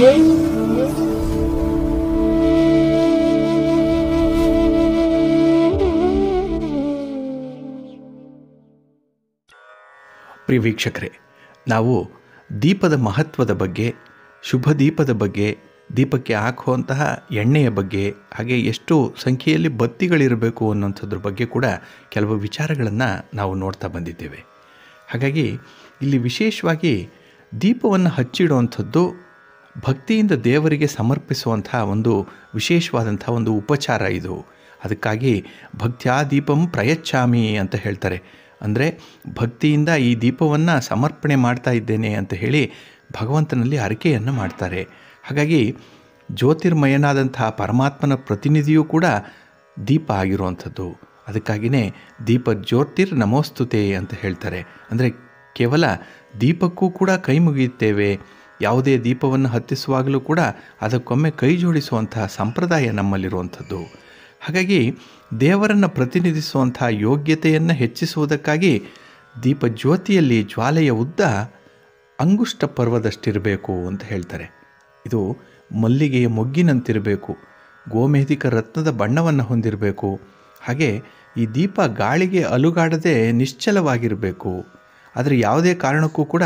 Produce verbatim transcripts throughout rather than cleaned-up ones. लिए ಪ್ರಿಯ ವೀಕ್ಷಕರೇ, ನಾವು ದೀಪದ ಮಹತ್ವದ ಬಗ್ಗೆ, ಶುಭ ದೀಪದ ಬಗ್ಗೆ, ದೀಪಕ್ಕೆ ಹಾಕುವಂತಹ ಎಣ್ಣೆಯ ಬಗ್ಗೆ, ಹಾಗೆ ಎಷ್ಟು ಸಂಖ್ಯೆಯಲ್ಲಿ ಬತ್ತಿಗಳಿರಬೇಕು ಅನ್ನೋಂಥದ್ರ ಬಗ್ಗೆ ಕೂಡ ಕೆಲವು ವಿಚಾರಗಳನ್ನು ನಾವು ನೋಡ್ತಾ ಬಂದಿದ್ದೇವೆ. ಹಾಗಾಗಿ ಇಲ್ಲಿ ವಿಶೇಷವಾಗಿ ದೀಪವನ್ನು ಹಚ್ಚಿಡುವಂಥದ್ದು ಭಕ್ತಿಯಿಂದ ದೇವರಿಗೆ ಸಮರ್ಪಿಸುವಂಥ ಒಂದು ವಿಶೇಷವಾದಂಥ ಒಂದು ಉಪಚಾರ ಇದು. ಅದಕ್ಕಾಗಿ ಭಕ್ತ್ಯಾ ದೀಪಂ ಪ್ರಯಚ್ಛಾಮಿ ಅಂತ ಹೇಳ್ತಾರೆ. ಅಂದರೆ ಭಕ್ತಿಯಿಂದ ಈ ದೀಪವನ್ನು ಸಮರ್ಪಣೆ ಮಾಡ್ತಾ ಇದ್ದೇನೆ ಅಂತ ಹೇಳಿ ಭಗವಂತನಲ್ಲಿ ಅರಿಕೆಯನ್ನು ಮಾಡ್ತಾರೆ. ಹಾಗಾಗಿ ಜ್ಯೋತಿರ್ಮಯನಾದಂತಹ ಪರಮಾತ್ಮನ ಪ್ರತಿನಿಧಿಯೂ ಕೂಡ ದೀಪ ಆಗಿರುವಂಥದ್ದು. ಅದಕ್ಕಾಗಿಯೇ ದೀಪ ಜ್ಯೋತಿರ್ ನಮೋಸ್ತುತೆ ಅಂತ ಹೇಳ್ತಾರೆ. ಅಂದರೆ ಕೇವಲ ದೀಪಕ್ಕೂ ಕೂಡ ಕೈ ಮುಗಿಯುತ್ತೇವೆ, ಯಾವುದೇ ದೀಪವನ್ನು ಹತ್ತಿಸುವಾಗಲೂ ಕೂಡ ಅದಕ್ಕೊಮ್ಮೆ ಕೈ ಜೋಡಿಸುವಂತಹ ಸಂಪ್ರದಾಯ ನಮ್ಮಲ್ಲಿರುವಂಥದ್ದು. ಹಾಗಾಗಿ ದೇವರನ್ನು ಪ್ರತಿನಿಧಿಸುವಂಥ ಯೋಗ್ಯತೆಯನ್ನು ಹೆಚ್ಚಿಸುವುದಕ್ಕಾಗಿ ದೀಪ ಜ್ಯೋತಿಯಲ್ಲಿ ಜ್ವಾಲೆಯ ಉದ್ದ ಅಂಗುಷ್ಟ ಪರ್ವದಷ್ಟಿರಬೇಕು ಅಂತ ಹೇಳ್ತಾರೆ. ಇದು ಮಲ್ಲಿಗೆಯ ಮೊಗ್ಗಿನಂತಿರಬೇಕು, ಗೋಮೇಧಿಕ ರತ್ನದ ಬಣ್ಣವನ್ನು ಹೊಂದಿರಬೇಕು. ಹಾಗೆ ಈ ದೀಪ ಗಾಳಿಗೆ ಅಲುಗಾಡದೆ ನಿಶ್ಚಲವಾಗಿರಬೇಕು. ಆದರೆ ಯಾವುದೇ ಕಾರಣಕ್ಕೂ ಕೂಡ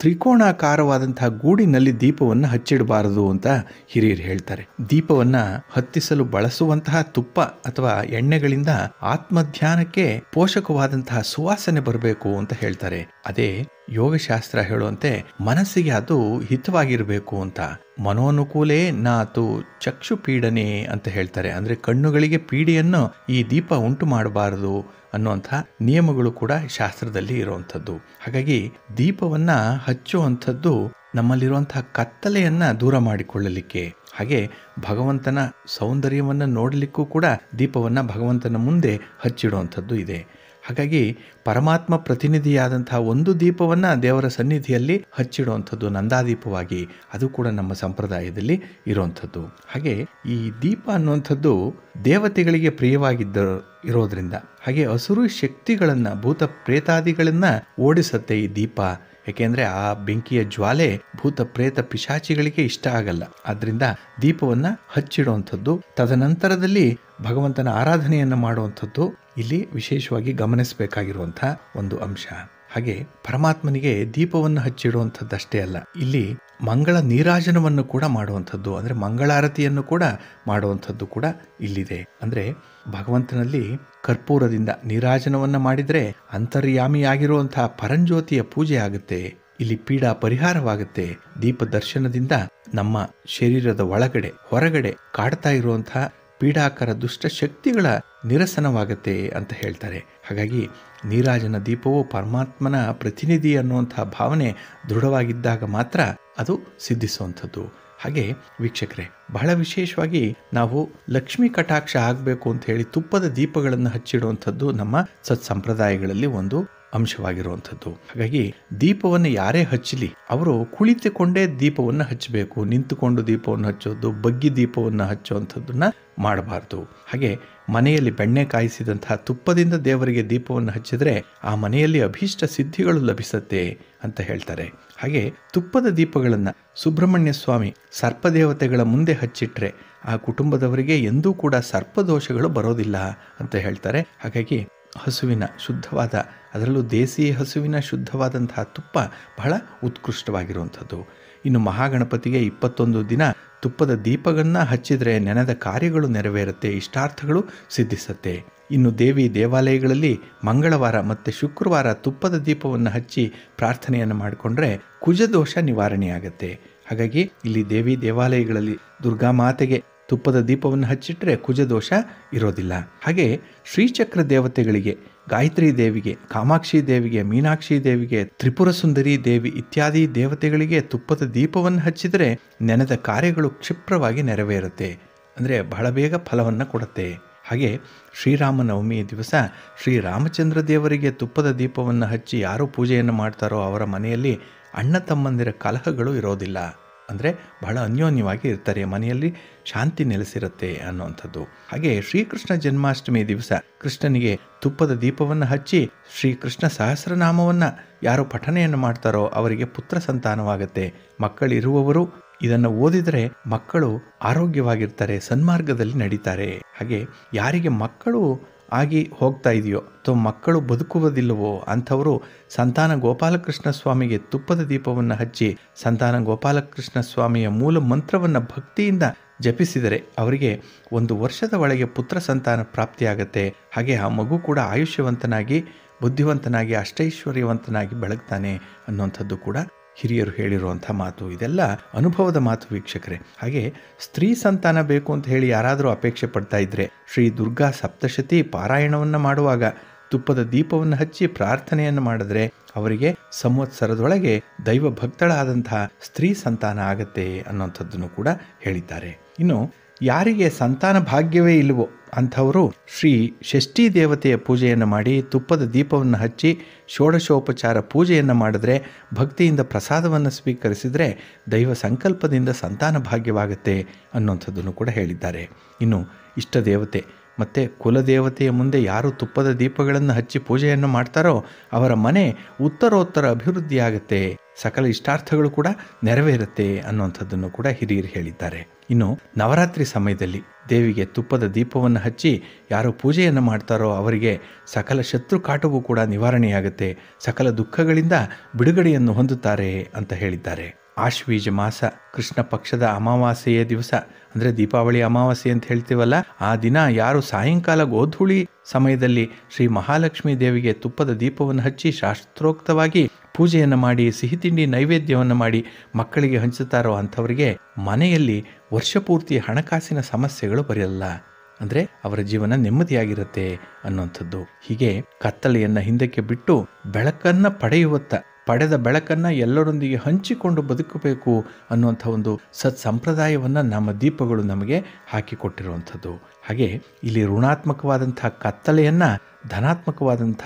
ತ್ರಿಕೋಣಾಕಾರವಾದಂತಹ ಗೂಡಿನಲ್ಲಿ ದೀಪವನ್ನು ಹಚ್ಚಿಡಬಾರದು ಅಂತ ಹಿರಿಯರು ಹೇಳ್ತಾರೆ. ದೀಪವನ್ನು ಹತ್ತಿಸಲು ಬಳಸುವಂತಹ ತುಪ್ಪ ಅಥವಾ ಎಣ್ಣೆಗಳಿಂದ ಆತ್ಮಧ್ಯಾನಕ್ಕೆ ಪೋಷಕವಾದಂತಹ ಸುವಾಸನೆ ಬರಬೇಕು ಅಂತ ಹೇಳ್ತಾರೆ. ಅದೇ ಯೋಗಶಾಸ್ತ್ರ ಹೇಳುವಂತೆ ಮನಸ್ಸಿಗೆ ಅದು ಹಿತವಾಗಿರಬೇಕು ಅಂತ. ಮನೋನುಕೂಲೇ ನಾತು ಚಕ್ಷು ಪೀಡನೆ ಅಂತ ಹೇಳ್ತಾರೆ. ಅಂದರೆ ಕಣ್ಣುಗಳಿಗೆ ಪೀಡೆಯನ್ನು ಈ ದೀಪ ಉಂಟು ಮಾಡಬಾರದು ಅನ್ನುವಂಥ ನಿಯಮಗಳು ಕೂಡ ಶಾಸ್ತ್ರದಲ್ಲಿ ಇರುವಂಥದ್ದು. ಹಾಗಾಗಿ ದೀಪವನ್ನು ಹಚ್ಚುವಂಥದ್ದು ನಮ್ಮಲ್ಲಿರುವಂತಹ ಕತ್ತಲೆಯನ್ನು ದೂರ ಮಾಡಿಕೊಳ್ಳಲಿಕ್ಕೆ, ಹಾಗೆ ಭಗವಂತನ ಸೌಂದರ್ಯವನ್ನು ನೋಡಲಿಕ್ಕೂ ಕೂಡ ದೀಪವನ್ನು ಭಗವಂತನ ಮುಂದೆ ಹಚ್ಚಿಡುವಂಥದ್ದು ಇದೆ. ಹಾಗಾಗಿ ಪರಮಾತ್ಮ ಪ್ರತಿನಿಧಿಯಾದಂತಹ ಒಂದು ದೀಪವನ್ನು ದೇವರ ಸನ್ನಿಧಿಯಲ್ಲಿ ಹಚ್ಚಿಡುವಂಥದ್ದು ನಂದಾದೀಪವಾಗಿ, ಅದು ಕೂಡ ನಮ್ಮ ಸಂಪ್ರದಾಯದಲ್ಲಿ ಇರುವಂಥದ್ದು. ಹಾಗೆ ಈ ದೀಪ ಅನ್ನುವಂಥದ್ದು ದೇವತೆಗಳಿಗೆ ಪ್ರಿಯವಾಗಿದ್ದ ಇರೋದ್ರಿಂದ, ಹಾಗೆ ಹಸುರು ಶಕ್ತಿಗಳನ್ನು, ಭೂತ ಪ್ರೇತಾದಿಗಳನ್ನು ಓಡಿಸುತ್ತೆ ಈ ದೀಪ. ಏಕೆಂದರೆ ಆ ಬೆಂಕಿಯ ಜ್ವಾಲೆ ಭೂತ ಪ್ರೇತ ಪಿಶಾಚಿಗಳಿಗೆ ಇಷ್ಟ ಆಗಲ್ಲ. ಆದ್ದರಿಂದ ದೀಪವನ್ನು ಹಚ್ಚಿಡುವಂಥದ್ದು, ತದನಂತರದಲ್ಲಿ ಭಗವಂತನ ಆರಾಧನೆಯನ್ನು ಮಾಡುವಂಥದ್ದು ಇಲ್ಲಿ ವಿಶೇಷವಾಗಿ ಗಮನಿಸಬೇಕಾಗಿರುವಂಥ ಒಂದು ಅಂಶ. ಹಾಗೆ ಪರಮಾತ್ಮನಿಗೆ ದೀಪವನ್ನು ಹಚ್ಚಿಡುವಂಥದ್ದಷ್ಟೇ ಅಲ್ಲ, ಇಲ್ಲಿ ಮಂಗಳ ನೀರಾಜನವನ್ನು ಕೂಡ ಮಾಡುವಂಥದ್ದು, ಅಂದರೆ ಮಂಗಳಾರತಿಯನ್ನು ಕೂಡ ಮಾಡುವಂಥದ್ದು ಕೂಡ ಇಲ್ಲಿದೆ. ಅಂದರೆ ಭಗವಂತನಲ್ಲಿ ಕರ್ಪೂರದಿಂದ ನೀರಾಜನವನ್ನು ಮಾಡಿದರೆ ಅಂತರ್ಯಾಮಿಯಾಗಿರುವಂತಹ ಪರಂಜ್ಯೋತಿಯ ಪೂಜೆ ಆಗುತ್ತೆ, ಇಲ್ಲಿ ಪೀಡಾ ಪರಿಹಾರವಾಗುತ್ತೆ. ದೀಪ ದರ್ಶನದಿಂದ ನಮ್ಮ ಶರೀರದ ಒಳಗಡೆ ಹೊರಗಡೆ ಕಾಡ್ತಾ ಇರುವಂತಹ ಪೀಡಾಕರ ದುಷ್ಟ ಶಕ್ತಿಗಳ ನಿರಸನವಾಗುತ್ತೆ ಅಂತ ಹೇಳ್ತಾರೆ. ಹಾಗಾಗಿ ನೀರಾಜನ ದೀಪವು ಪರಮಾತ್ಮನ ಪ್ರತಿನಿಧಿ ಅನ್ನುವಂತಹ ಭಾವನೆ ದೃಢವಾಗಿದ್ದಾಗ ಮಾತ್ರ ಅದು ಸಿದ್ಧಿಸುವಂಥದ್ದು. ಹಾಗೆ ವೀಕ್ಷಕರೇ, ಬಹಳ ವಿಶೇಷವಾಗಿ ನಾವು ಲಕ್ಷ್ಮೀ ಕಟಾಕ್ಷ ಆಗಬೇಕು ಅಂತ ಹೇಳಿ ತುಪ್ಪದ ದೀಪಗಳನ್ನು ಹಚ್ಚಿಡುವಂಥದ್ದು ನಮ್ಮ ಸತ್ಸಂಪ್ರದಾಯಗಳಲ್ಲಿ ಒಂದು ಅಂಶವಾಗಿರುವಂಥದ್ದು. ಹಾಗಾಗಿ ದೀಪವನ್ನು ಯಾರೇ ಹಚ್ಚಲಿ, ಅವರು ಕುಳಿತುಕೊಂಡೇ ದೀಪವನ್ನು ಹಚ್ಚಬೇಕು. ನಿಂತುಕೊಂಡು ದೀಪವನ್ನು ಹಚ್ಚೋದು, ಬಗ್ಗಿ ದೀಪವನ್ನು ಹಚ್ಚುವಂಥದ್ದನ್ನ ಮಾಡಬಾರ್ದು. ಹಾಗೆ ಮನೆಯಲ್ಲಿ ಬೆಣ್ಣೆ ಕಾಯಿಸಿದಂತಹ ತುಪ್ಪದಿಂದ ದೇವರಿಗೆ ದೀಪವನ್ನು ಹಚ್ಚಿದರೆ ಆ ಮನೆಯಲ್ಲಿ ಅಭೀಷ್ಟ ಸಿದ್ಧಿಗಳು ಲಭಿಸುತ್ತೆ ಅಂತ ಹೇಳ್ತಾರೆ. ಹಾಗೆ ತುಪ್ಪದ ದೀಪಗಳನ್ನು ಸುಬ್ರಹ್ಮಣ್ಯ ಸ್ವಾಮಿ ಸರ್ಪದೇವತೆಗಳ ಮುಂದೆ ಹಚ್ಚಿಟ್ರೆ ಆ ಕುಟುಂಬದವರಿಗೆ ಎಂದೂ ಕೂಡ ಸರ್ಪದೋಷಗಳು ಬರೋದಿಲ್ಲ ಅಂತ ಹೇಳ್ತಾರೆ. ಹಾಗಾಗಿ ಹಸುವಿನ ಶುದ್ಧವಾದ, ಅದರಲ್ಲೂ ದೇಸಿ ಹಸುವಿನ ಶುದ್ಧವಾದಂತಹ ತುಪ್ಪ ಬಹಳ ಉತ್ಕೃಷ್ಟವಾಗಿರುವಂಥದ್ದು. ಇನ್ನು ಮಹಾಗಣಪತಿಗೆ ಇಪ್ಪತ್ತೊಂದು ದಿನ ತುಪ್ಪದ ದೀಪಗಳನ್ನು ಹಚ್ಚಿದರೆ ನೆನೆದ ಕಾರ್ಯಗಳು ನೆರವೇರುತ್ತೆ, ಇಷ್ಟಾರ್ಥಗಳು ಸಿದ್ಧಿಸುತ್ತೆ. ಇನ್ನು ದೇವಿ ದೇವಾಲಯಗಳಲ್ಲಿ ಮಂಗಳವಾರ ಮತ್ತು ಶುಕ್ರವಾರ ತುಪ್ಪದ ದೀಪವನ್ನು ಹಚ್ಚಿ ಪ್ರಾರ್ಥನೆಯನ್ನು ಮಾಡಿಕೊಂಡ್ರೆ ಕುಜದೋಷ ನಿವಾರಣೆಯಾಗತ್ತೆ. ಹಾಗಾಗಿ ಇಲ್ಲಿ ದೇವಿ ದೇವಾಲಯಗಳಲ್ಲಿ ದುರ್ಗಾ ಮಾತೆಗೆ ತುಪ್ಪದ ದೀಪವನ್ನು ಹಚ್ಚಿಟ್ರೆ ಕುಜದೋಷ ಇರೋದಿಲ್ಲ. ಹಾಗೆ ಶ್ರೀಚಕ್ರ ದೇವತೆಗಳಿಗೆ, ಗಾಯತ್ರಿ ದೇವಿಗೆ, ಕಾಮಾಕ್ಷಿ ದೇವಿಗೆ, ಮೀನಾಕ್ಷಿ ದೇವಿಗೆ, ತ್ರಿಪುರ ಸುಂದರಿ ದೇವಿ ಇತ್ಯಾದಿ ದೇವತೆಗಳಿಗೆ ತುಪ್ಪದ ದೀಪವನ್ನು ಹಚ್ಚಿದರೆ ನೆನೆದ ಕಾರ್ಯಗಳು ಕ್ಷಿಪ್ರವಾಗಿ ನೆರವೇರುತ್ತೆ, ಅಂದರೆ ಬಹಳ ಬೇಗ ಫಲವನ್ನು ಕೊಡುತ್ತೆ. ಹಾಗೆ ಶ್ರೀರಾಮನವಮಿ ದಿವಸ ಶ್ರೀರಾಮಚಂದ್ರ ದೇವರಿಗೆ ತುಪ್ಪದ ದೀಪವನ್ನು ಹಚ್ಚಿ ಯಾರು ಪೂಜೆಯನ್ನು ಮಾಡ್ತಾರೋ ಅವರ ಮನೆಯಲ್ಲಿ ಅಣ್ಣ ತಮ್ಮಂದಿರ ಕಲಹಗಳು ಇರೋದಿಲ್ಲ, ಅಂದರೆ ಬಹಳ ಅನ್ಯೋನ್ಯವಾಗಿ ಇರ್ತಾರೆ, ಮನೆಯಲ್ಲಿ ಶಾಂತಿ ನೆಲೆಸಿರುತ್ತೆ ಅನ್ನುವಂಥದ್ದು. ಹಾಗೆ ಶ್ರೀಕೃಷ್ಣ ಜನ್ಮಾಷ್ಟಮಿ ದಿವಸ ಕೃಷ್ಣನಿಗೆ ತುಪ್ಪದ ದೀಪವನ್ನು ಹಚ್ಚಿ ಶ್ರೀಕೃಷ್ಣ ಸಹಸ್ರನಾಮವನ್ನು ಯಾರು ಪಠನೆಯನ್ನು ಮಾಡ್ತಾರೋ ಅವರಿಗೆ ಪುತ್ರ ಸಂತಾನವಾಗುತ್ತೆ. ಮಕ್ಕಳಿರುವವರು ಇದನ್ನು ಓದಿದರೆ ಮಕ್ಕಳು ಆರೋಗ್ಯವಾಗಿರ್ತಾರೆ, ಸನ್ಮಾರ್ಗದಲ್ಲಿ ನಡೀತಾರೆ. ಹಾಗೆ ಯಾರಿಗೆ ಮಕ್ಕಳು ಆಗಿ ಹೋಗ್ತಾ ಇದೆಯೋ ಅಥವಾ ಮಕ್ಕಳು ಬದುಕುವುದಿಲ್ಲವೋ ಅಂಥವರು ಸಂತಾನ ಗೋಪಾಲಕೃಷ್ಣ ಸ್ವಾಮಿಗೆ ತುಪ್ಪದ ದೀಪವನ್ನು ಹಚ್ಚಿ ಸಂತಾನ ಗೋಪಾಲಕೃಷ್ಣ ಸ್ವಾಮಿಯ ಮೂಲ ಮಂತ್ರವನ್ನು ಭಕ್ತಿಯಿಂದ ಜಪಿಸಿದರೆ ಅವರಿಗೆ ಒಂದು ವರ್ಷದ ಒಳಗೆ ಪುತ್ರ ಸಂತಾನ ಪ್ರಾಪ್ತಿಯಾಗತ್ತೆ. ಹಾಗೆ ಆ ಮಗು ಕೂಡ ಆಯುಷ್ಯವಂತನಾಗಿ, ಬುದ್ಧಿವಂತನಾಗಿ, ಅಷ್ಟೈಶ್ವರ್ಯವಂತನಾಗಿ ಬೆಳಗ್ತಾನೆ ಅನ್ನುವಂಥದ್ದು ಕೂಡ ಹಿರಿಯರು ಹೇಳಿರುವಂಥ ಮಾತು. ಇದೆಲ್ಲ ಅನುಭವದ ಮಾತು ವೀಕ್ಷಕರೇ. ಹಾಗೆ ಸ್ತ್ರೀ ಸಂತಾನ ಬೇಕು ಅಂತ ಹೇಳಿ ಯಾರಾದರೂ ಅಪೇಕ್ಷೆ ಪಡ್ತಾ ಇದ್ದರೆ ಶ್ರೀ ದುರ್ಗಾ ಸಪ್ತಶತಿ ಪಾರಾಯಣವನ್ನು ಮಾಡುವಾಗ ತುಪ್ಪದ ದೀಪವನ್ನು ಹಚ್ಚಿ ಪ್ರಾರ್ಥನೆಯನ್ನು ಮಾಡಿದ್ರೆ ಅವರಿಗೆ ಸಂವತ್ಸರದೊಳಗೆ ದೈವ ಭಕ್ತಳಾದಂತಹ ಸ್ತ್ರೀ ಸಂತಾನ ಆಗತ್ತೆ ಅನ್ನೋಂಥದ್ದನ್ನು ಕೂಡ ಹೇಳಿದ್ದಾರೆ. ಇನ್ನು ಯಾರಿಗೆ ಸಂತಾನ ಭಾಗ್ಯವೇ ಇಲ್ಲವೋ ಅಂಥವರು ಶ್ರೀ ಷಷ್ಠಿ ದೇವತೆಯ ಪೂಜೆಯನ್ನು ಮಾಡಿ ತುಪ್ಪದ ದೀಪವನ್ನು ಹಚ್ಚಿ ಷೋಡಶೋಪಚಾರ ಪೂಜೆಯನ್ನು ಮಾಡಿದ್ರೆ, ಭಕ್ತಿಯಿಂದ ಪ್ರಸಾದವನ್ನು ಸ್ವೀಕರಿಸಿದರೆ ದೈವ ಸಂಕಲ್ಪದಿಂದ ಸಂತಾನ ಭಾಗ್ಯವಾಗುತ್ತೆ ಅನ್ನುವಂಥದ್ದನ್ನು ಕೂಡ ಹೇಳಿದ್ದಾರೆ. ಇನ್ನು ಇಷ್ಟ ದೇವತೆ ಮತ್ತು ಕುಲದೇವತೆಯ ಮುಂದೆ ಯಾರು ತುಪ್ಪದ ದೀಪಗಳನ್ನು ಹಚ್ಚಿ ಪೂಜೆಯನ್ನು ಮಾಡ್ತಾರೋ ಅವರ ಮನೆ ಉತ್ತರೋತ್ತರ ಅಭಿವೃದ್ಧಿಯಾಗುತ್ತೆ, ಸಕಲ ಇಷ್ಟಾರ್ಥಗಳು ಕೂಡ ನೆರವೇರುತ್ತೆ ಅನ್ನುವಂಥದ್ದನ್ನು ಕೂಡ ಹಿರಿಯರು ಹೇಳಿದ್ದಾರೆ. ಇನ್ನು ನವರಾತ್ರಿ ಸಮಯದಲ್ಲಿ ದೇವಿಗೆ ತುಪ್ಪದ ದೀಪವನ್ನು ಹಚ್ಚಿ ಯಾರು ಪೂಜೆಯನ್ನು ಮಾಡ್ತಾರೋ ಅವರಿಗೆ ಸಕಲ ಶತ್ರು ಕಾಟವೂ ಕೂಡ ನಿವಾರಣೆಯಾಗುತ್ತೆ, ಸಕಲ ದುಃಖಗಳಿಂದ ಬಿಡುಗಡೆಯನ್ನು ಹೊಂದುತ್ತಾರೆ ಅಂತ ಹೇಳಿದ್ದಾರೆ. ಆಶ್ವೀಜ ಮಾಸ ಕೃಷ್ಣ ಪಕ್ಷದ ಅಮಾವಾಸ್ಯೆಯ ದಿವಸ ಅಂದರೆ ದೀಪಾವಳಿ ಅಮಾವಾಸ್ಯೆ ಅಂತ ಹೇಳ್ತೀವಲ್ಲ, ಆ ದಿನ ಯಾರು ಸಾಯಂಕಾಲ ಗೋಧೂಳಿ ಸಮಯದಲ್ಲಿ ಶ್ರೀ ಮಹಾಲಕ್ಷ್ಮೀ ದೇವಿಗೆ ತುಪ್ಪದ ದೀಪವನ್ನು ಹಚ್ಚಿ ಶಾಸ್ತ್ರೋಕ್ತವಾಗಿ ಪೂಜೆಯನ್ನು ಮಾಡಿ, ಸಿಹಿ ತಿಂಡಿ ನೈವೇದ್ಯವನ್ನು ಮಾಡಿ ಮಕ್ಕಳಿಗೆ ಹಂಚುತ್ತಾರೋ ಅಂಥವರಿಗೆ ಮನೆಯಲ್ಲಿ ವರ್ಷಪೂರ್ತಿ ಹಣಕಾಸಿನ ಸಮಸ್ಯೆಗಳು ಬರೆಯಲ್ಲ, ಅಂದರೆ ಅವರ ಜೀವನ ನೆಮ್ಮದಿಯಾಗಿರುತ್ತೆ ಅನ್ನುವಂಥದ್ದು. ಹೀಗೆ ಕತ್ತಲೆಯನ್ನು ಹಿಂದಕ್ಕೆ ಬಿಟ್ಟು ಬೆಳಕನ್ನು ಪಡೆಯುವತ್ತ, ಪಡೆದ ಬೆಳಕನ್ನು ಎಲ್ಲರೊಂದಿಗೆ ಹಂಚಿಕೊಂಡು ಬದುಕಬೇಕು ಅನ್ನುವಂಥ ಒಂದು ಸತ್ ಸಂಪ್ರದಾಯವನ್ನು ನಮ್ಮ ದೀಪಗಳು ನಮಗೆ ಹಾಕಿಕೊಟ್ಟಿರುವಂಥದ್ದು. ಹಾಗೆ ಇಲ್ಲಿ ಋಣಾತ್ಮಕವಾದಂಥ ಕತ್ತಲೆಯನ್ನು ಧನಾತ್ಮಕವಾದಂಥ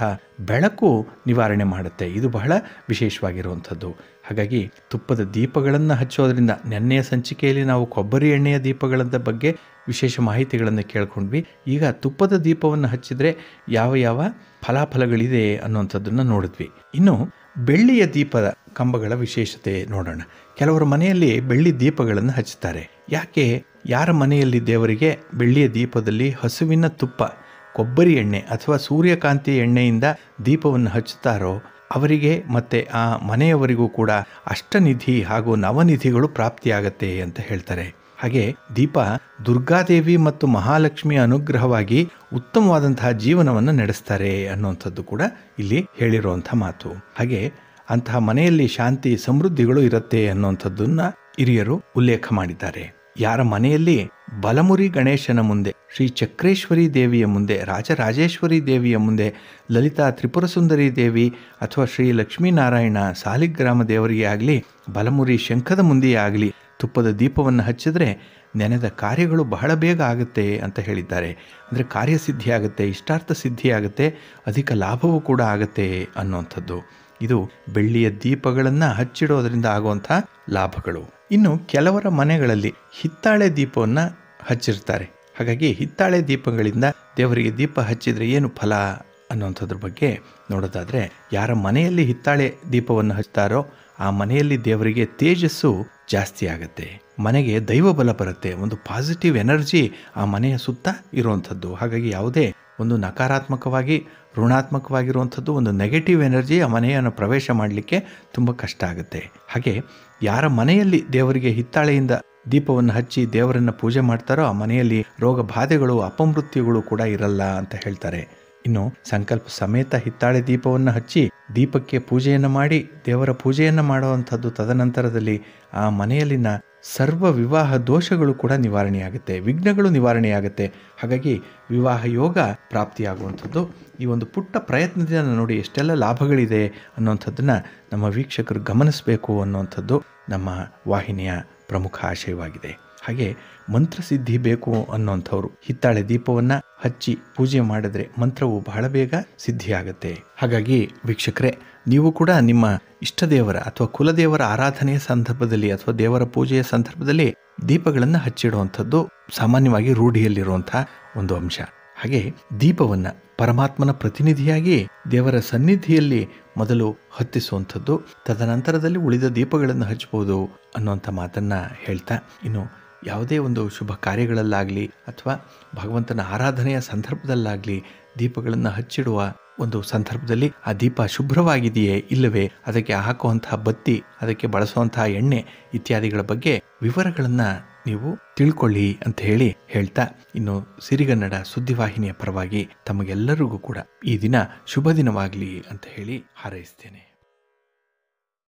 ಬೆಳಕು ನಿವಾರಣೆ ಮಾಡುತ್ತೆ, ಇದು ಬಹಳ ವಿಶೇಷವಾಗಿರುವಂಥದ್ದು. ಹಾಗಾಗಿ ತುಪ್ಪದ ದೀಪಗಳನ್ನು ಹಚ್ಚೋದ್ರಿಂದ, ನೆನ್ನೆಯ ಸಂಚಿಕೆಯಲ್ಲಿ ನಾವು ಕೊಬ್ಬರಿ ಎಣ್ಣೆಯ ದೀಪಗಳ ಬಗ್ಗೆ ವಿಶೇಷ ಮಾಹಿತಿಗಳನ್ನು ಕೇಳ್ಕೊಂಡ್ವಿ. ಈಗ ತುಪ್ಪದ ದೀಪವನ್ನು ಹಚ್ಚಿದರೆ ಯಾವ ಯಾವ ಫಲಾಫಲಗಳಿದೆ ಅನ್ನುವಂಥದ್ದನ್ನು ನೋಡಿದ್ವಿ. ಇನ್ನು ಬೆಳ್ಳಿಯ ದೀಪದ ಕಂಬಗಳ ವಿಶೇಷತೆ ನೋಡೋಣ. ಕೆಲವರ ಮನೆಯಲ್ಲಿ ಬೆಳ್ಳಿ ದೀಪಗಳನ್ನು ಹಚ್ಚುತ್ತಾರೆ. ಯಾಕೆ? ಯಾರ ಮನೆಯಲ್ಲಿ ದೇವರಿಗೆ ಬೆಳ್ಳಿಯ ದೀಪದಲ್ಲಿ ಹಸುವಿನ ತುಪ್ಪ, ಕೊಬ್ಬರಿ ಎಣ್ಣೆ ಅಥವಾ ಸೂರ್ಯಕಾಂತಿ ಎಣ್ಣೆಯಿಂದ ದೀಪವನ್ನು ಹಚ್ಚುತ್ತಾರೋ ಅವರಿಗೆ ಮತ್ತು ಆ ಮನೆಯವರಿಗೂ ಕೂಡ ಅಷ್ಟನಿಧಿ ಹಾಗೂ ನವನಿಧಿಗಳು ಪ್ರಾಪ್ತಿಯಾಗತ್ತೆ ಅಂತ ಹೇಳ್ತಾರೆ. ಹಾಗೆ ದೀಪ ದುರ್ಗಾದೇವಿ ಮತ್ತು ಮಹಾಲಕ್ಷ್ಮಿಯ ಅನುಗ್ರಹವಾಗಿ ಉತ್ತಮವಾದಂತಹ ಜೀವನವನ್ನು ನಡೆಸ್ತಾರೆ ಅನ್ನುವಂಥದ್ದು ಕೂಡ ಇಲ್ಲಿ ಹೇಳಿರುವಂಥ ಮಾತು. ಹಾಗೆ ಅಂತಹ ಮನೆಯಲ್ಲಿ ಶಾಂತಿ, ಸಮೃದ್ಧಿಗಳು ಇರುತ್ತೆ ಅನ್ನುವಂಥದ್ದನ್ನು ಹಿರಿಯರು ಉಲ್ಲೇಖ ಮಾಡಿದ್ದಾರೆ. ಯಾರ ಮನೆಯಲ್ಲಿ ಬಲಮುರಿ ಗಣೇಶನ ಮುಂದೆ, ಶ್ರೀ ಚಕ್ರೇಶ್ವರಿ ದೇವಿಯ ಮುಂದೆ, ರಾಜರಾಜೇಶ್ವರಿ ದೇವಿಯ ಮುಂದೆ, ಲಲಿತಾ ತ್ರಿಪುರ ಸುಂದರಿ ದೇವಿ ಅಥವಾ ಶ್ರೀ ಲಕ್ಷ್ಮೀನಾರಾಯಣ ಸಾಲಿಗ್ರಾಮ ದೇವರಿಗೆ ಆಗಲಿ, ಬಲಮುರಿ ಶಂಖದ ಮುಂದೆಯೇ ಆಗಲಿ ತುಪ್ಪದ ದೀಪವನ್ನು ಹಚ್ಚಿದ್ರೆ ನೆನೆದ ಕಾರ್ಯಗಳು ಬಹಳ ಬೇಗ ಆಗುತ್ತೆ ಅಂತ ಹೇಳಿದ್ದಾರೆ. ಅಂದರೆ ಕಾರ್ಯಸಿದ್ಧಿ ಆಗುತ್ತೆ, ಇಷ್ಟಾರ್ಥ ಸಿದ್ಧಿ ಆಗುತ್ತೆ, ಅಧಿಕ ಲಾಭವೂ ಕೂಡ ಆಗುತ್ತೆ ಅನ್ನುವಂಥದ್ದು. ಇದು ಬೆಳ್ಳಿಯ ದೀಪಗಳನ್ನು ಹಚ್ಚಿಡೋದ್ರಿಂದ ಆಗುವಂಥ ಲಾಭಗಳು. ಇನ್ನು ಕೆಲವರ ಮನೆಗಳಲ್ಲಿ ಹಿತ್ತಾಳೆ ದೀಪವನ್ನು ಹಚ್ಚಿರ್ತಾರೆ. ಹಾಗಾಗಿ ಹಿತ್ತಾಳೆ ದೀಪಗಳಿಂದ ದೇವರಿಗೆ ದೀಪ ಹಚ್ಚಿದರೆ ಏನು ಫಲ ಅನ್ನುವಂಥದ್ರ ಬಗ್ಗೆ ನೋಡೋದಾದರೆ, ಯಾರ ಮನೆಯಲ್ಲಿ ಹಿತ್ತಾಳೆ ದೀಪವನ್ನು ಹಚ್ತಾರೋ ಆ ಮನೆಯಲ್ಲಿ ದೇವರಿಗೆ ತೇಜಸ್ಸು ಜಾಸ್ತಿ ಆಗುತ್ತೆ, ಮನೆಗೆ ದೈವ ಬಲ ಬರುತ್ತೆ, ಒಂದು ಪಾಸಿಟಿವ್ ಎನರ್ಜಿ ಆ ಮನೆಯ ಸುತ್ತ ಇರುವಂಥದ್ದು. ಹಾಗಾಗಿ ಯಾವುದೇ ಒಂದು ನಕಾರಾತ್ಮಕವಾಗಿ, ಋಣಾತ್ಮಕವಾಗಿರುವಂಥದ್ದು, ಒಂದು ನೆಗೆಟಿವ್ ಎನರ್ಜಿ ಆ ಮನೆಯನ್ನು ಪ್ರವೇಶ ಮಾಡಲಿಕ್ಕೆ ತುಂಬ ಕಷ್ಟ ಆಗುತ್ತೆ. ಹಾಗೆ ಯಾರ ಮನೆಯಲ್ಲಿ ದೇವರಿಗೆ ಹಿತ್ತಾಳೆಯಿಂದ ದೀಪವನ್ನು ಹಚ್ಚಿ ದೇವರನ್ನು ಪೂಜೆ ಮಾಡ್ತಾರೋ ಆ ಮನೆಯಲ್ಲಿ ರೋಗ ಬಾಧೆಗಳು, ಅಪಮೃತ್ಯುಗಳು ಕೂಡ ಇರಲ್ಲ ಅಂತ ಹೇಳ್ತಾರೆ. ಇನ್ನು ಸಂಕಲ್ಪ ಸಮೇತ ಹಿತ್ತಾಳೆ ದೀಪವನ್ನು ಹಚ್ಚಿ ದೀಪಕ್ಕೆ ಪೂಜೆಯನ್ನು ಮಾಡಿ ದೇವರ ಪೂಜೆಯನ್ನು ಮಾಡುವಂಥದ್ದು ತದನಂತರದಲ್ಲಿ ಆ ಮನೆಯಲ್ಲಿನ ಸರ್ವ ವಿವಾಹ ದೋಷಗಳು ಕೂಡ ನಿವಾರಣೆಯಾಗುತ್ತೆ, ವಿಘ್ನಗಳು ನಿವಾರಣೆಯಾಗುತ್ತೆ. ಹಾಗಾಗಿ ವಿವಾಹ ಯೋಗ ಪ್ರಾಪ್ತಿಯಾಗುವಂಥದ್ದು. ಈ ಒಂದು ಪುಟ್ಟ ಪ್ರಯತ್ನದಿಂದ ನೋಡಿ ಎಷ್ಟೆಲ್ಲ ಲಾಭಗಳಿದೆ ಅನ್ನುವಂಥದ್ದನ್ನು ನಮ್ಮ ವೀಕ್ಷಕರು ಗಮನಿಸಬೇಕು ಅನ್ನುವಂಥದ್ದು ನಮ್ಮ ವಾಹಿನಿಯ ಪ್ರಮುಖ ಆಶಯವಾಗಿದೆ. ಹಾಗೆ ಮಂತ್ರಸಿದ್ಧಿ ಬೇಕು ಅನ್ನೋಂಥವ್ರು ಹಿತ್ತಾಳೆ ದೀಪವನ್ನು ಹಚ್ಚಿ ಪೂಜೆ ಮಾಡಿದ್ರೆ ಮಂತ್ರವು ಬಹಳ ಬೇಗ ಸಿದ್ಧಿಯಾಗತ್ತೆ. ಹಾಗಾಗಿ ವೀಕ್ಷಕರೇ, ನೀವು ಕೂಡ ನಿಮ್ಮ ಇಷ್ಟದೇವರ ಅಥವಾ ಕುಲದೇವರ ಆರಾಧನೆಯ ಸಂದರ್ಭದಲ್ಲಿ ಅಥವಾ ದೇವರ ಪೂಜೆಯ ಸಂದರ್ಭದಲ್ಲಿ ದೀಪಗಳನ್ನು ಹಚ್ಚಿಡುವಂಥದ್ದು ಸಾಮಾನ್ಯವಾಗಿ ರೂಢಿಯಲ್ಲಿರುವಂಥ ಒಂದು ಅಂಶ. ಹಾಗೆ ದೀಪವನ್ನು ಪರಮಾತ್ಮನ ಪ್ರತಿನಿಧಿಯಾಗಿ ದೇವರ ಸನ್ನಿಧಿಯಲ್ಲಿ ಮೊದಲು ಹತ್ತಿಸುವಂಥದ್ದು, ತದನಂತರದಲ್ಲಿ ಉಳಿದ ದೀಪಗಳನ್ನು ಹಚ್ಚಬಹುದು ಅನ್ನುವಂಥ ಮಾತನ್ನು ಹೇಳ್ತಾ, ಇನ್ನು ಯಾವುದೇ ಒಂದು ಶುಭ ಕಾರ್ಯಗಳಲ್ಲಾಗಲಿ ಅಥವಾ ಭಗವಂತನ ಆರಾಧನೆಯ ಸಂದರ್ಭದಲ್ಲಾಗಲಿ ದೀಪಗಳನ್ನು ಹಚ್ಚಿಡುವ ಒಂದು ಸಂದರ್ಭದಲ್ಲಿ ಆ ದೀಪ ಶುಭ್ರವಾಗಿದೆಯೇ ಇಲ್ಲವೇ, ಅದಕ್ಕೆ ಹಾಕುವಂತಹ ಬತ್ತಿ, ಅದಕ್ಕೆ ಬಳಸುವಂತಹ ಎಣ್ಣೆ ಇತ್ಯಾದಿಗಳ ಬಗ್ಗೆ ವಿವರಗಳನ್ನು ನೀವು ತಿಳ್ಕೊಳ್ಳಿ ಅಂತ ಹೇಳಿ ಹೇಳ್ತಾ, ಇನ್ನು ಸಿರಿಗನ್ನಡ ಸುದ್ದಿವಾಹಿನಿಯ ಪರವಾಗಿ ತಮಗೆಲ್ಲರಿಗೂ ಕೂಡ ಈ ದಿನ ಶುಭ ದಿನವಾಗಲಿ ಅಂತ ಹೇಳಿ ಹಾರೈಸ್ತೇನೆ.